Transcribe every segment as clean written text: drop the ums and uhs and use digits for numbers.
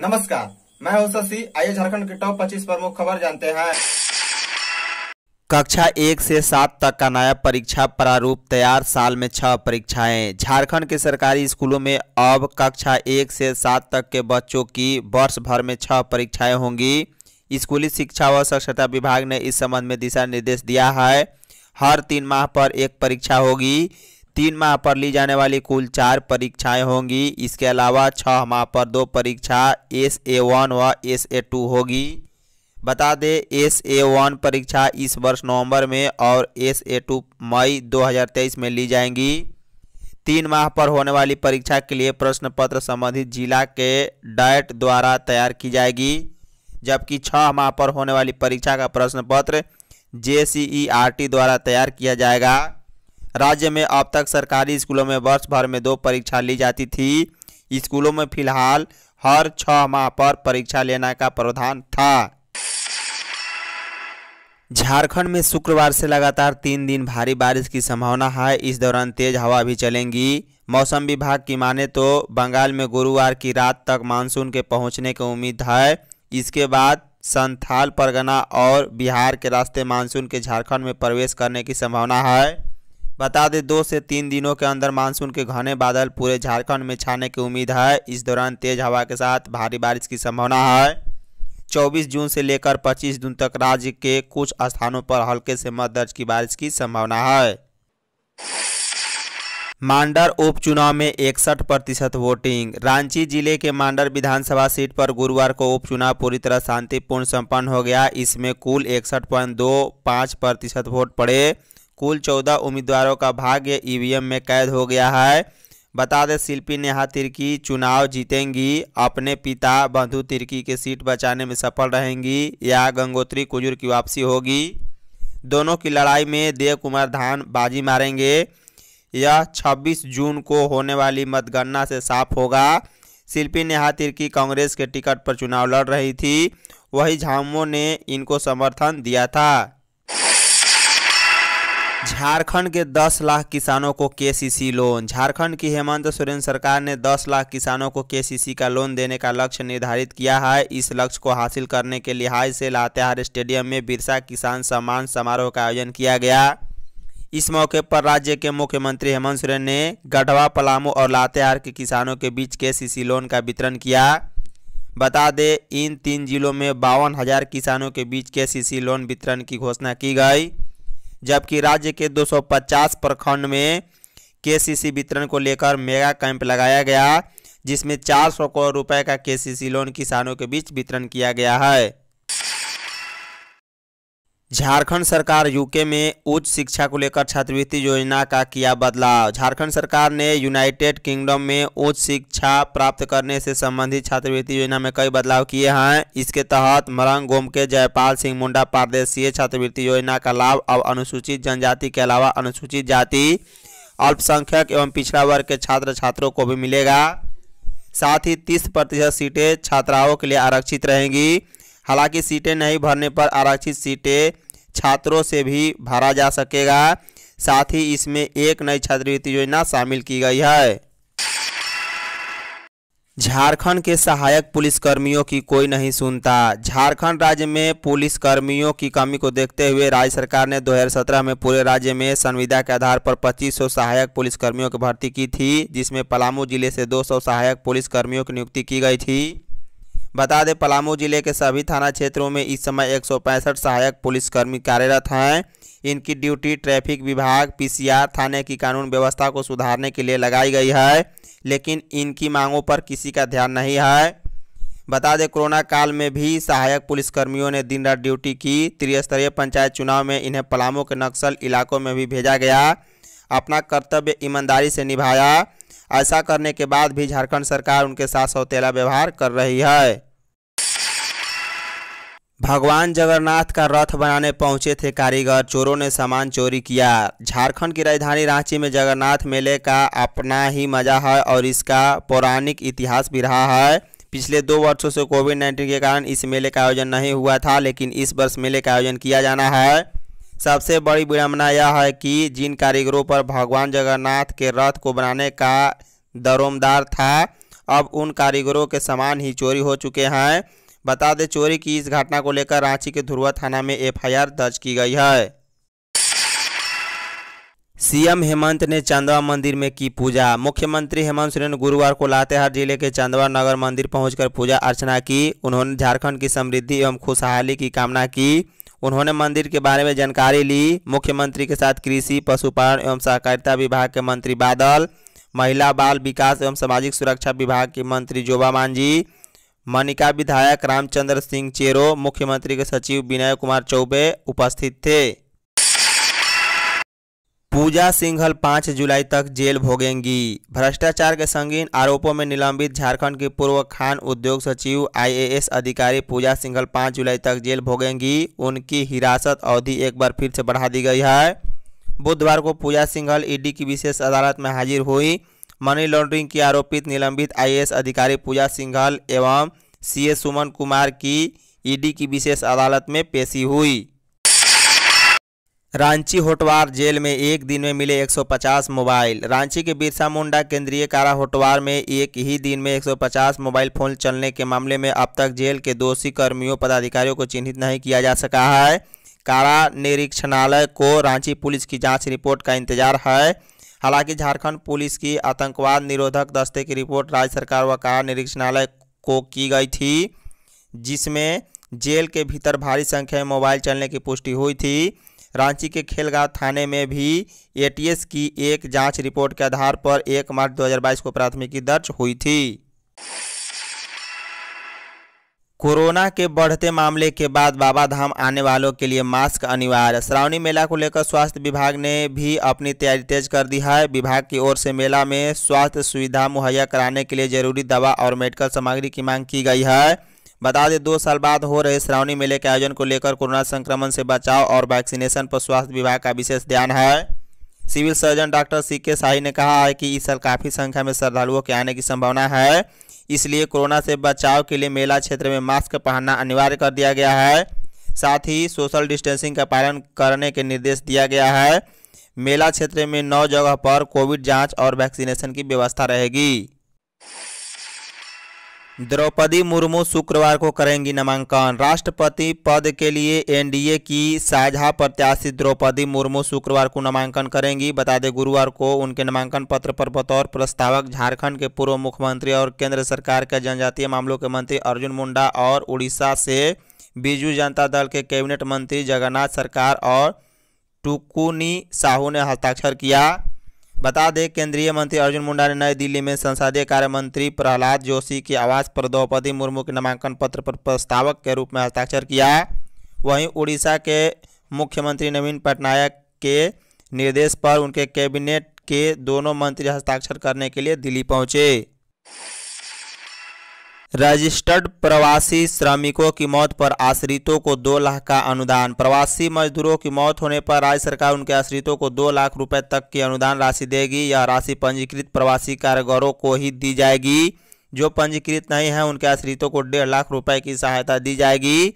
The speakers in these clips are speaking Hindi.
नमस्कार, मैं हूं शशि। आइए झारखंड की टॉप 25 प्रमुख खबर जानते हैं। कक्षा 1 से 7 तक का नया परीक्षा प्रारूप तैयार, साल में 6 परीक्षाएं। झारखंड के सरकारी स्कूलों में अब कक्षा 1 से 7 तक के बच्चों की वर्ष भर में 6 परीक्षाएं होंगी। स्कूली शिक्षा व साक्षरता विभाग ने इस संबंध में दिशा निर्देश दिया है। हर 3 माह पर एक परीक्षा होगी। 3 माह पर ली जाने वाली कुल 4 परीक्षाएं होंगी। इसके अलावा 6 माह पर 2 परीक्षा SA1 व SA2 होगी। बता दें, SA1 परीक्षा इस वर्ष नवंबर में और SA2 मई 2023 में ली जाएंगी। 3 माह पर होने वाली परीक्षा के लिए प्रश्न पत्र संबंधित जिला के डाइट द्वारा तैयार की जाएगी, जबकि 6 माह पर होने वाली परीक्षा का प्रश्न पत्र JCERT द्वारा तैयार किया जाएगा। राज्य में अब तक सरकारी स्कूलों में वर्ष भर में 2 परीक्षा ली जाती थी। स्कूलों में फिलहाल हर 6 माह पर परीक्षा लेने का प्रावधान था। झारखंड में शुक्रवार से लगातार 3 दिन भारी बारिश की संभावना है। इस दौरान तेज हवा भी चलेंगी। मौसम विभाग की माने तो बंगाल में गुरुवार की रात तक मानसून के पहुंचने की उम्मीद है। इसके बाद संथाल परगना और बिहार के रास्ते मानसून के झारखंड में प्रवेश करने की संभावना है। बता दें, 2 से 3 दिनों के अंदर मानसून के घने बादल पूरे झारखंड में छाने की उम्मीद है। इस दौरान तेज हवा के साथ भारी बारिश की संभावना है। 24 जून से लेकर 25 जून तक राज्य के कुछ स्थानों पर हल्के से मध्यम दर्ज की बारिश की संभावना है। मांडर उपचुनाव में 61% वोटिंग। रांची जिले के मांडर विधानसभा सीट पर गुरुवार को उपचुनाव पूरी तरह शांतिपूर्ण संपन्न हो गया। इसमें कुल 61.25% वोट पड़े। कुल 14 उम्मीदवारों का भाग्य EVM में कैद हो गया है। बता दें, शिल्पी नेहा तिर्की चुनाव जीतेंगी, अपने पिता बंधु तिर्की के सीट बचाने में सफल रहेंगी या गंगोत्री कुजूर की वापसी होगी। दोनों की लड़ाई में देव कुमार धान बाजी मारेंगे। यह 26 जून को होने वाली मतगणना से साफ होगा। शिल्पी नेहा तिर्की कांग्रेस के टिकट पर चुनाव लड़ रही थी, वहीं झाममो ने इनको समर्थन दिया था। झारखंड के 10 लाख किसानों को KCC लोन। झारखंड की हेमंत सोरेन सरकार ने 10 लाख किसानों को KCC का लोन देने का लक्ष्य निर्धारित किया है। इस लक्ष्य को हासिल करने के लिहाज से लातेहार स्टेडियम में बिरसा किसान सम्मान समारोह का आयोजन किया गया। इस मौके पर राज्य के मुख्यमंत्री हेमंत सोरेन ने गढ़वा, पलामू और लातेहार के किसानों के बीच KCC लोन का वितरण किया। बता दें, इन 3 जिलों में 52,000 किसानों के बीच KCC लोन वितरण की घोषणा की गई, जबकि राज्य के 250 प्रखंड में KCC वितरण को लेकर मेगा कैंप लगाया गया, जिसमें 400 करोड़ रुपए का KCC लोन किसानों के बीच वितरण किया गया है। झारखंड सरकार यूके में उच्च शिक्षा को लेकर छात्रवृत्ति योजना का किया बदलाव। झारखंड सरकार ने यूनाइटेड किंगडम में उच्च शिक्षा प्राप्त करने से संबंधित छात्रवृत्ति योजना में कई बदलाव किए हैं। इसके तहत मरंगोम के जयपाल सिंह मुंडा पारदेशीय छात्रवृत्ति योजना का लाभ अब अनुसूचित जनजाति के अलावा अनुसूचित जाति, अल्पसंख्यक एवं पिछड़ा वर्ग के छात्र छात्रों को भी मिलेगा। साथ ही 30% सीटें छात्राओं के लिए आरक्षित रहेंगी। हालांकि सीटें नहीं भरने पर आरक्षित सीटें छात्रों से भी भरा जा सकेगा। साथ ही इसमें एक नई छात्रवृत्ति योजना शामिल की गई है। झारखंड के सहायक पुलिसकर्मियों की कोई नहीं सुनता। झारखंड राज्य में पुलिसकर्मियों की कमी को देखते हुए राज्य सरकार ने 2017 में पूरे राज्य में संविदा के आधार पर 2500 सहायक पुलिसकर्मियों की भर्ती की थी, जिसमें पलामू जिले से 200 सहायक पुलिसकर्मियों की नियुक्ति की गई थी। बता दें, पलामू जिले के सभी थाना क्षेत्रों में इस समय 165 सहायक पुलिसकर्मी कार्यरत हैं। इनकी ड्यूटी ट्रैफिक विभाग, PCR थाने की कानून व्यवस्था को सुधारने के लिए लगाई गई है, लेकिन इनकी मांगों पर किसी का ध्यान नहीं है। बता दें, कोरोना काल में भी सहायक पुलिसकर्मियों ने दिन रात ड्यूटी की। त्रिस्तरीय पंचायत चुनाव में इन्हें पलामू के नक्सल इलाकों में भी भेजा गया। अपना कर्तव्य ईमानदारी से निभाया। ऐसा करने के बाद भी झारखंड सरकार उनके साथ सौतेला व्यवहार कर रही है। भगवान जगन्नाथ का रथ बनाने पहुंचे थे कारीगर, चोरों ने सामान चोरी किया। झारखंड की राजधानी रांची में जगन्नाथ मेले का अपना ही मजा है और इसका पौराणिक इतिहास भी रहा है। पिछले 2 वर्षों से COVID-19 के कारण इस मेले का आयोजन नहीं हुआ था, लेकिन इस वर्ष मेले का आयोजन किया जाना है। सबसे बड़ी विडंबना यह है कि जिन कारीगरों पर भगवान जगन्नाथ के रथ को बनाने का दरोमदार था, अब उन कारीगरों के सामान ही चोरी हो चुके हैं। बता दें, चोरी की इस घटना को लेकर रांची के धुरवा थाना में एफआईआर दर्ज की गई है। सीएम हेमंत ने चांदवा मंदिर में की पूजा। मुख्यमंत्री हेमंत सोरेन गुरुवार को लातेहार जिले के चांदवा नगर मंदिर पहुंचकर पूजा अर्चना की। उन्होंने झारखंड की समृद्धि एवं खुशहाली की कामना की। उन्होंने मंदिर के बारे में जानकारी ली। मुख्यमंत्री के साथ कृषि, पशुपालन एवं सहकारिता विभाग के मंत्री बादल, महिला बाल विकास एवं सामाजिक सुरक्षा विभाग की मंत्री जोबा मांझी, मोनिका विधायक रामचंद्र सिंह चेरो, मुख्यमंत्री के सचिव विनय कुमार चौबे उपस्थित थे। पूजा सिंघल 5 जुलाई तक जेल भोगेंगी। भ्रष्टाचार के संगीन आरोपों में निलंबित झारखंड की पूर्व खान उद्योग सचिव आईएएस अधिकारी पूजा सिंघल 5 जुलाई तक जेल भोगेंगी। उनकी हिरासत अवधि एक बार फिर से बढ़ा दी गई है। बुधवार को पूजा सिंघल ईडी की विशेष अदालत में हाजिर हुई। मनी लॉन्ड्रिंग की आरोपित निलंबित आईएएस अधिकारी पूजा सिंघल एवं सी सुमन कुमार की ईडी की विशेष अदालत में पेशी हुई। रांची होटवार जेल में एक दिन में मिले 150 मोबाइल। रांची के बिरसा मुंडा केंद्रीय कारा होटवार में एक ही दिन में 150 मोबाइल फ़ोन चलने के मामले में अब तक जेल के दोषी कर्मियों पदाधिकारियों को चिन्हित नहीं किया जा सका है। कारा निरीक्षणालय को रांची पुलिस की जांच रिपोर्ट का इंतजार है। हालांकि झारखंड पुलिस की आतंकवाद निरोधक दस्ते की रिपोर्ट राज्य सरकार व कारा निरीक्षणालय को की गई थी, जिसमें जेल के भीतर भारी संख्या में मोबाइल चलने की पुष्टि हुई थी। रांची के खेलगांव थाने में भी एटीएस की एक जांच रिपोर्ट के आधार पर 1 मार्च 2022 को प्राथमिकी दर्ज हुई थी। कोरोना के बढ़ते मामले के बाद बाबा धाम आने वालों के लिए मास्क अनिवार्य। श्रावणी मेला को लेकर स्वास्थ्य विभाग ने भी अपनी तैयारी तेज कर दी है। विभाग की ओर से मेला में स्वास्थ्य सुविधा मुहैया कराने के लिए जरूरी दवा और मेडिकल सामग्री की मांग की गई है। बता दें, 2 साल बाद हो रहे श्रावणी मेले के आयोजन को लेकर कोरोना संक्रमण से बचाव और वैक्सीनेशन पर स्वास्थ्य विभाग का विशेष ध्यान है। सिविल सर्जन डॉक्टर सी के शाही ने कहा है कि इस साल काफ़ी संख्या में श्रद्धालुओं के आने की संभावना है, इसलिए कोरोना से बचाव के लिए मेला क्षेत्र में मास्क पहनना अनिवार्य कर दिया गया है। साथ ही सोशल डिस्टेंसिंग का पालन करने के निर्देश दिया गया है। मेला क्षेत्र में 9 जगह पर कोविड जाँच और वैक्सीनेशन की व्यवस्था रहेगी। द्रौपदी मुर्मू शुक्रवार को करेंगी नामांकन। राष्ट्रपति पद के लिए एनडीए की साझा प्रत्याशी द्रौपदी मुर्मू शुक्रवार को नामांकन करेंगी। बता दें, गुरुवार को उनके नामांकन पत्र पर बतौर प्रस्तावक झारखंड के पूर्व मुख्यमंत्री और केंद्र सरकार के जनजातीय मामलों के मंत्री अर्जुन मुंडा और उड़ीसा से बीजू जनता दल के कैबिनेट मंत्री जगन्नाथ सरकार और टुकुनी साहू ने हस्ताक्षर किया। बता दें, केंद्रीय मंत्री अर्जुन मुंडा ने नई दिल्ली में संसदीय कार्य मंत्री प्रहलाद जोशी के आवास पर द्रौपदी मुर्मू के नामांकन पत्र पर प्रस्तावक के रूप में हस्ताक्षर किया। वहीं उड़ीसा के मुख्यमंत्री नवीन पटनायक के निर्देश पर उनके कैबिनेट के दोनों मंत्री हस्ताक्षर करने के लिए दिल्ली पहुंचे। रजिस्टर्ड प्रवासी श्रमिकों की मौत पर आश्रितों को 2 लाख का अनुदान। प्रवासी मजदूरों की मौत होने पर राज्य सरकार उनके आश्रितों को 2 लाख रुपए तक की अनुदान राशि देगी। यह राशि पंजीकृत प्रवासी कारीगरों को ही दी जाएगी। जो पंजीकृत नहीं है उनके आश्रितों को 1.5 लाख रुपए की सहायता दी जाएगी।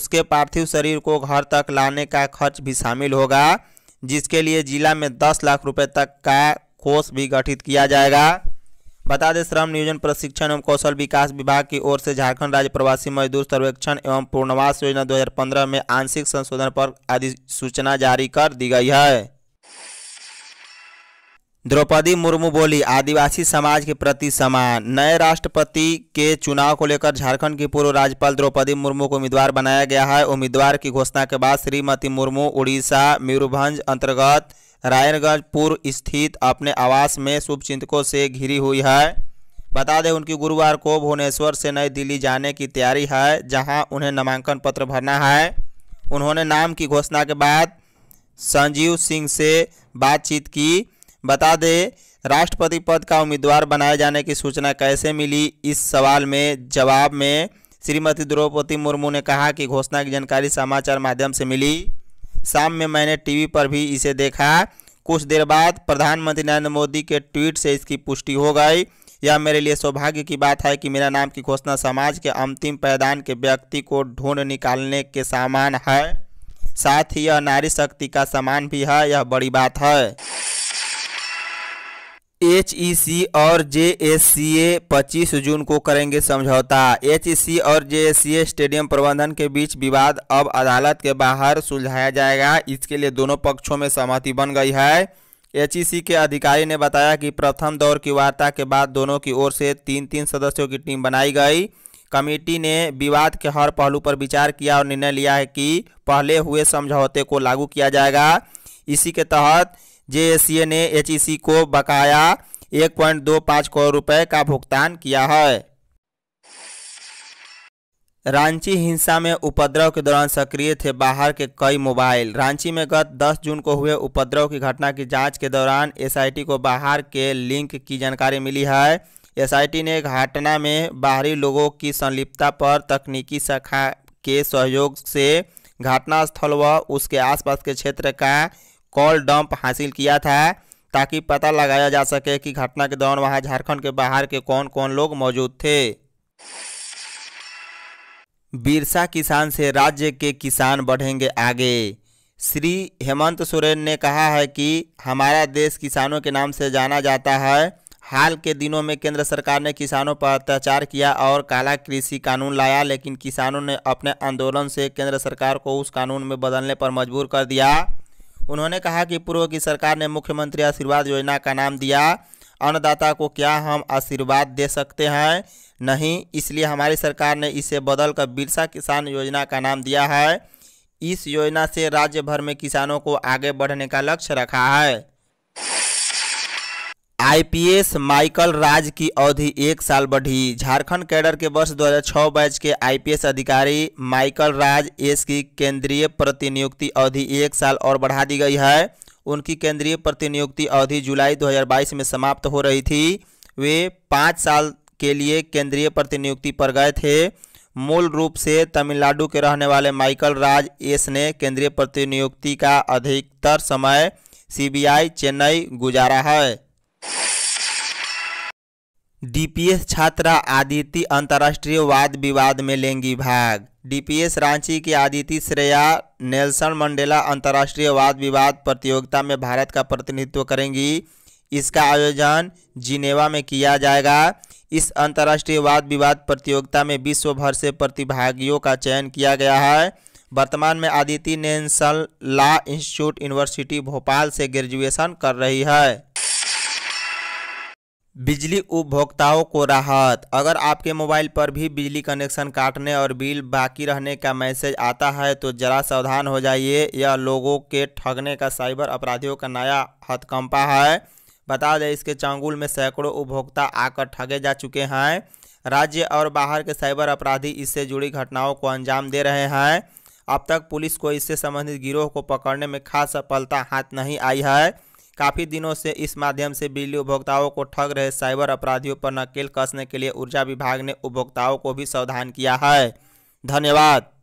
उसके पार्थिव शरीर को घर तक लाने का खर्च भी शामिल होगा, जिसके लिए जिला में 10 लाख रुपये तक का कोष भी गठित किया जाएगा। बता दें, श्रम नियोजन प्रशिक्षण एवं कौशल विकास विभाग की ओर से झारखंड राज्य प्रवासी मजदूर सर्वेक्षण एवं पूर्णवास योजना 2015 में आंशिक संशोधन पर अधिसूचना जारी कर दी गई है। द्रौपदी मुर्मू बोली, आदिवासी समाज के प्रति समान। नए राष्ट्रपति के चुनाव को लेकर झारखंड की पूर्व राज्यपाल द्रौपदी मुर्मू को उम्मीदवार बनाया गया है। उम्मीदवार की घोषणा के बाद श्रीमती मुर्मू उड़ीसा मयूरभंज अंतर्गत रायनगंज पूर्व स्थित अपने आवास में शुभचिंतकों से घिरी हुई है। बता दें, उनकी गुरुवार को भुवनेश्वर से नई दिल्ली जाने की तैयारी है, जहां उन्हें नामांकन पत्र भरना है। उन्होंने नाम की घोषणा के बाद संजीव सिंह से बातचीत की। बता दें, राष्ट्रपति पद का उम्मीदवार बनाए जाने की सूचना कैसे मिली, इस सवाल में जवाब में श्रीमती द्रौपदी मुर्मू ने कहा कि घोषणा की जानकारी समाचार माध्यम से मिली। शाम में मैंने टीवी पर भी इसे देखा। कुछ देर बाद प्रधानमंत्री नरेंद्र मोदी के ट्वीट से इसकी पुष्टि हो गई। यह मेरे लिए सौभाग्य की बात है कि मेरा नाम की घोषणा समाज के अंतिम पायदान के व्यक्ति को ढूंढ निकालने के समान है। साथ ही यह नारी शक्ति का समान भी है। यह बड़ी बात है। एचईसी और जेएससीए 25 जून को करेंगे समझौता। एचईसी और जेएससीए स्टेडियम प्रबंधन के बीच विवाद अब अदालत के बाहर सुलझाया जाएगा। इसके लिए दोनों पक्षों में सहमति बन गई है। एचईसी के अधिकारी ने बताया कि प्रथम दौर की वार्ता के बाद दोनों की ओर से 3-3 सदस्यों की टीम बनाई गई। कमेटी ने विवाद के हर पहलू पर विचार किया और निर्णय लिया है कि पहले हुए समझौते को लागू किया जाएगा। इसी के तहत जेएससीए ने एचईसी को बकाया 1.25 करोड़ रुपए का भुगतान किया है। रांची हिंसा में उपद्रव के दौरान सक्रिय थे बाहर के कई मोबाइल। रांची में गत 10 जून को हुए उपद्रव की घटना की जांच के दौरान एसआईटी को बाहर के लिंक की जानकारी मिली है। एसआईटी ने घटना में बाहरी लोगों की संलिप्तता पर तकनीकी शाखा के सहयोग से घटनास्थल व उसके आसपास के क्षेत्र का कॉल डंप हासिल किया था ताकि पता लगाया जा सके कि घटना के दौरान वहां झारखंड के बाहर के कौन कौन लोग मौजूद थे। बिरसा किसान से राज्य के किसान बढ़ेंगे आगे। श्री हेमंत सोरेन ने कहा है कि हमारा देश किसानों के नाम से जाना जाता है। हाल के दिनों में केंद्र सरकार ने किसानों पर अत्याचार किया और काला कृषि कानून लाया, लेकिन किसानों ने अपने आंदोलन से केंद्र सरकार को उस कानून में बदलने पर मजबूर कर दिया। उन्होंने कहा कि पूर्व की सरकार ने मुख्यमंत्री आशीर्वाद योजना का नाम दिया। अन्नदाता को क्या हम आशीर्वाद दे सकते हैं? नहीं, इसलिए हमारी सरकार ने इसे बदलकर बिरसा किसान योजना का नाम दिया है। इस योजना से राज्य भर में किसानों को आगे बढ़ने का लक्ष्य रखा है। आईपीएस माइकल राज की अवधि 1 साल बढ़ी। झारखंड कैडर के वर्ष 2006 बैच के आईपीएस अधिकारी माइकल राज एस की केंद्रीय प्रतिनियुक्ति अवधि 1 साल और बढ़ा दी गई है। उनकी केंद्रीय प्रतिनियुक्ति अवधि जुलाई 2022 में समाप्त हो रही थी। वे 5 साल के लिए केंद्रीय प्रतिनियुक्ति पर गए थे। मूल रूप से तमिलनाडु के रहने वाले माइकल राज एस ने केंद्रीय प्रतिनियुक्ति का अधिकतर समय CBI चेन्नई गुजारा है। DPS छात्रा आदिति अंतर्राष्ट्रीय वाद विवाद में लेंगी भाग। DPS रांची की आदिति श्रेया नेल्सन मंडेला अंतर्राष्ट्रीय वाद विवाद प्रतियोगिता में भारत का प्रतिनिधित्व करेंगी। इसका आयोजन जिनेवा में किया जाएगा। इस अंतर्राष्ट्रीय वाद विवाद प्रतियोगिता में विश्व भर से प्रतिभागियों का चयन किया गया है। वर्तमान में Aditi Nelson law institute university Bhopal से ग्रेजुएशन कर रही है। बिजली उपभोक्ताओं को राहत। अगर आपके मोबाइल पर भी बिजली कनेक्शन काटने और बिल बाकी रहने का मैसेज आता है तो जरा सावधान हो जाइए। यह लोगों के ठगने का साइबर अपराधियों का नया हथकंपा है। बता दें, इसके चंगुल में सैकड़ों उपभोक्ता आकर ठगे जा चुके हैं। राज्य और बाहर के साइबर अपराधी इससे जुड़ी घटनाओं को अंजाम दे रहे हैं। अब तक पुलिस को इससे संबंधित गिरोह को पकड़ने में खास सफलता हाथ नहीं आई है। काफ़ी दिनों से इस माध्यम से बिजली उपभोक्ताओं को ठग रहे साइबर अपराधियों पर नकेल कसने के लिए ऊर्जा विभाग ने उपभोक्ताओं को भी सावधान किया है। धन्यवाद।